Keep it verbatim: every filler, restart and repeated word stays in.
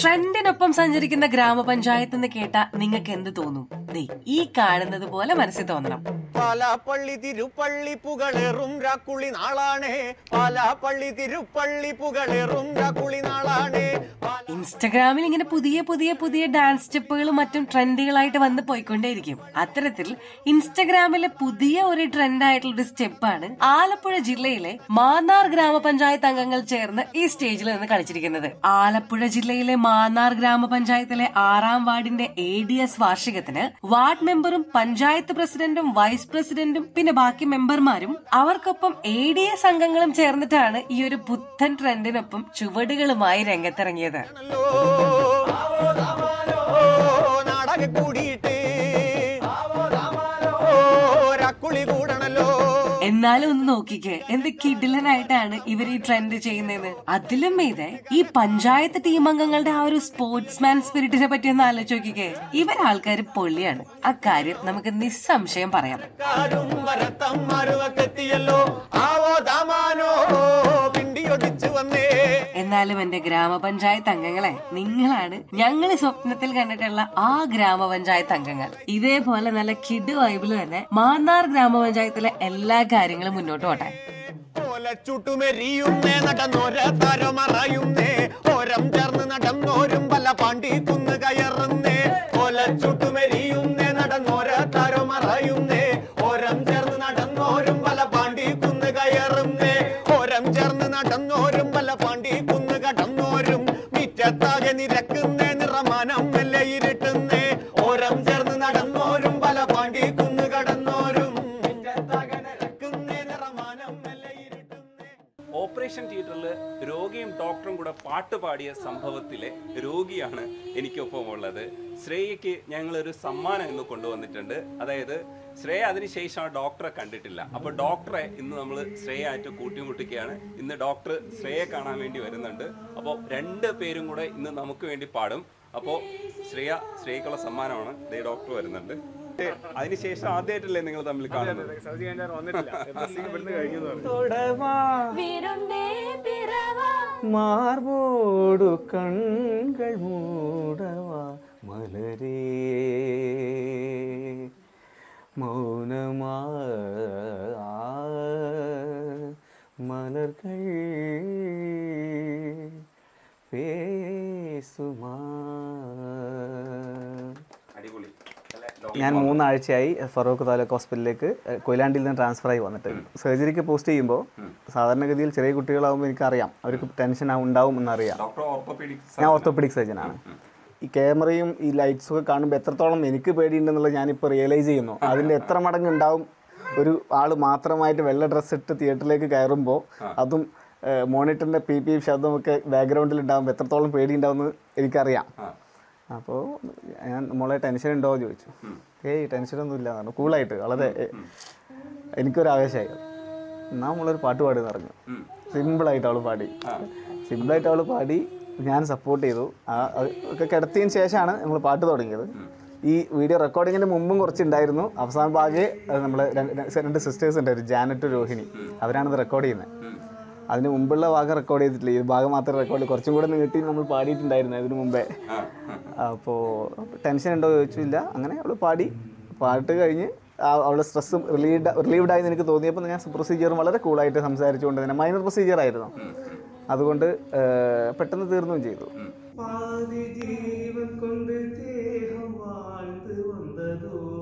ട്രെൻഡിനൊപ്പം സഞ്ചരിക്കുന്ന ഗ്രാമപഞ്ചായത്ത് എന്ന് കേട്ടാ നിങ്ങൾക്ക് എന്ത് തോന്നും? ഈ കാണുന്നത് പോലെ മനസ്സിൽ തോന്നണം. പാലാപ്പള്ളി തിരുപ്പള്ളി പുകളേറും രാക്കുളി നാളാണേ, പാലാപ്പള്ളി തിരുപ്പള്ളി പുകളേറും രാക്കുളി നാളാണേ. ഇൻസ്റ്റഗ്രാമിൽ ഇങ്ങനെ പുതിയ പുതിയ പുതിയ ഡാൻസ് സ്റ്റെപ്പുകളും മറ്റും ട്രെൻഡുകളായിട്ട് വന്ന് പോയിക്കൊണ്ടേയിരിക്കും. അത്തരത്തിൽ ഇൻസ്റ്റഗ്രാമിലെ പുതിയ ഒരു ട്രെൻഡായിട്ടുള്ള സ്റ്റെപ്പാണ് ആലപ്പുഴ ജില്ലയിലെ മാന്നാർ ഗ്രാമപഞ്ചായത്ത് അംഗങ്ങൾ ചേർന്ന് ഈ സ്റ്റേജിൽ നിന്ന് കളിച്ചിരിക്കുന്നത്. ആലപ്പുഴ ജില്ലയിലെ മാന്നാർ ഗ്രാമപഞ്ചായത്തിലെ ആറാം വാർഡിന്റെ എ ഡി എസ് വാർഷികത്തിന് വാർഡ് മെമ്പറും പഞ്ചായത്ത് പ്രസിഡന്റും വൈസ് പ്രസിഡന്റും പിന്നെ ബാക്കി മെമ്പർമാരും അവർക്കൊപ്പം എ ഡി എസ് അംഗങ്ങളും ചേർന്നിട്ടാണ് ഈ ഒരു പുത്തൻ ട്രെൻഡിനൊപ്പം ചുവടുകളുമായി രംഗത്തിറങ്ങിയത്. എന്നാലും ഒന്ന് നോക്കിക്കേ, എന്ത് കിടിലനായിട്ടാണ് ഇവർ ഈ ട്രെൻഡ് ചെയ്യുന്നത്. അതിലും മീതെ ഈ പഞ്ചായത്ത് ടീം അംഗങ്ങളുടെ ആ ഒരു സ്പോർട്സ്മാൻ സ്പിരിറ്റിനെ പറ്റി ഒന്ന് ആലോചിച്ച് നോക്കിക്കേ. ഇവരാൾക്കാർ പൊള്ളിയാണ്, അക്കാര്യം നമുക്ക് നിസ്സംശയം പറയാം. എന്നാലും എന്റെ ഗ്രാമപഞ്ചായത്ത് അംഗങ്ങളെ, നിങ്ങളാണ് ഞങ്ങൾ സ്വപ്നത്തിൽ കണ്ടിട്ടുള്ള ആ ഗ്രാമപഞ്ചായത്ത് അംഗങ്ങൾ. ഇതേപോലെ നല്ല കിഡ് വൈബിൽ തന്നെ മാന്നാർ ഗ്രാമപഞ്ചായത്തിലെ എല്ലാ കാര്യങ്ങളും മുന്നോട്ട് പോട്ടെ. ഓപ്പറേഷൻ തിയേറ്ററിൽ രോഗിയും ഡോക്ടറും കൂടെ പാട്ട് പാടിയ സംഭവത്തിലെ രോഗിയാണ് എനിക്കൊപ്പം ഉള്ളത്. ശ്രേയയ്ക്ക് ഞങ്ങളൊരു സമ്മാനം ഇന്ന് കൊണ്ടുവന്നിട്ടുണ്ട്. അതായത് ശ്രേയ അതിനുശേഷം ആ ഡോക്ടറെ കണ്ടിട്ടില്ല. അപ്പോൾ ഡോക്ടറെ ഇന്ന് നമ്മൾ ശ്രേയ ആയിട്ട് കൂട്ടിമുട്ടിക്കുകയാണ്. ഇന്ന് ഡോക്ടർ ശ്രേയെ കാണാൻ വേണ്ടി വരുന്നുണ്ട്. അപ്പോൾ രണ്ട് പേരും കൂടെ ഇന്ന് നമുക്ക് വേണ്ടി പാടും. അപ്പോൾ ശ്രേയ ശ്രേയക്കുള്ള സമ്മാനമാണ്. ദേ ഡോക്ടർ വരുന്നുണ്ട്. അതിനുശേഷം ആദ്യമായിട്ടല്ലേ നിങ്ങൾ തമ്മിൽ കാണുന്നത്? മൗനമാ മലർകൾ പേസുമാ. ഞാൻ മൂന്നാഴ്ചയായി ഫറൂഖ് താലൂക്ക് ഹോസ്പിറ്റലിലേക്ക് കൊയിലാണ്ടിൽ നിന്ന് ട്രാൻസ്ഫർ ആയി വന്നിട്ട് സർജറിക്ക് പോസ്റ്റ് ചെയ്യുമ്പോൾ സാധാരണഗതിയിൽ ചെറിയ കുട്ടികളാകുമ്പോൾ എനിക്കറിയാം അവർക്ക് ടെൻഷൻ ഉണ്ടാവും എന്നറിയാം. ഞാൻ ഓർത്തോപീഡിക് സർജനാണ്. ഈ ക്യാമറയും ഈ ലൈറ്റ്സൊക്കെ കാണുമ്പോൾ എത്രത്തോളം എനിക്ക് പേടിയുണ്ടെന്നുള്ളത് ഞാനിപ്പോൾ റിയലൈസ് ചെയ്യുന്നു. അതിൻ്റെ എത്ര മടങ്ങ് ഉണ്ടാവും ഒരു ആൾ മാത്രമായിട്ട് വെള്ള ഡ്രസ്സ് ഇട്ട് തിയേറ്ററിലേക്ക് കയറുമ്പോൾ, അതും മോണിറ്ററിൻ്റെ പി പി ശബ്ദമൊക്കെ ബാക്ക്ഗ്രൗണ്ടിൽ ഉണ്ടാകുമ്പോൾ എത്രത്തോളം പേടിയുണ്ടാവുമെന്ന് എനിക്കറിയാം. അപ്പോൾ ഞാൻ മോളെ ടെൻഷൻ ഉണ്ടോ എന്ന് ചോദിച്ചു. ഏയ് ടെൻഷനൊന്നും ഇല്ല എന്നാണ് കൂളായിട്ട്. വളരെ എനിക്കൊരു ആവേശമായി. എന്നാൽ മോളൊരു പാട്ട് പാടി നിറഞ്ഞു. സിമ്പിളായിട്ട് അവൾ പാടി സിമ്പിളായിട്ട് അവൾ പാടി ഞാൻ സപ്പോർട്ട് ചെയ്തു. ആ ഒക്കെ കിടത്തിയതിന് ശേഷമാണ് നമ്മൾ പാട്ട് തുടങ്ങിയത്. ഈ വീഡിയോ റെക്കോർഡിങ്ങിന് മുമ്പും കുറച്ചുണ്ടായിരുന്നു. അവസാന ഭാഗേ നമ്മൾ രണ്ട് സിസ്റ്റേഴ്സ് ഉണ്ടായിരുന്നു, ജാനറ്റ് രോഹിണി, അവരാണിത് റെക്കോർഡ് ചെയ്യുന്നത്. അതിന് മുമ്പുള്ള ഭാഗം റെക്കോർഡ് ചെയ്തിട്ടില്ല, ഈ ഭാഗം മാത്രമേ റെക്കോർഡ് ചെയ്തു. കുറച്ചും കൂടെ നീട്ടി നമ്മൾ പാടിയിട്ടുണ്ടായിരുന്നു അതിന് മുമ്പേ. അപ്പോൾ ടെൻഷൻ ഉണ്ടോ ചോദിച്ചില്ല. അങ്ങനെ അവൾ പാടി. പാട്ട് കഴിഞ്ഞ് അവളുടെ സ്ട്രെസ്സും റിലീവ്ഡ് റിലീവ്ഡായെന്ന് എനിക്ക് തോന്നിയപ്പോൾ ഞാൻ പ്രൊസീജിയറും വളരെ കൂളായിട്ട് സംസാരിച്ചുകൊണ്ട് തന്നെ, മൈനർ പ്രൊസീജിയറായിരുന്നു, അതുകൊണ്ട് പെട്ടെന്ന് തീർന്നും ചെയ്തു. പാതി ജീവൻ കൊണ്ട് ദേഹം വാഴ്ന്നു വന്നതോ